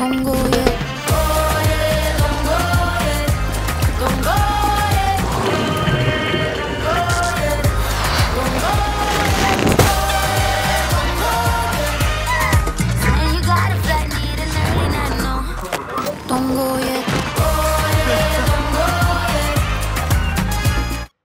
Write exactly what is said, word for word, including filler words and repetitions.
Don't go yet. Don't go yet. Don't go yet. Don't go yet. Don't go yet. Don't go yet. Don't go yet. Don't go yet. Don't go yet.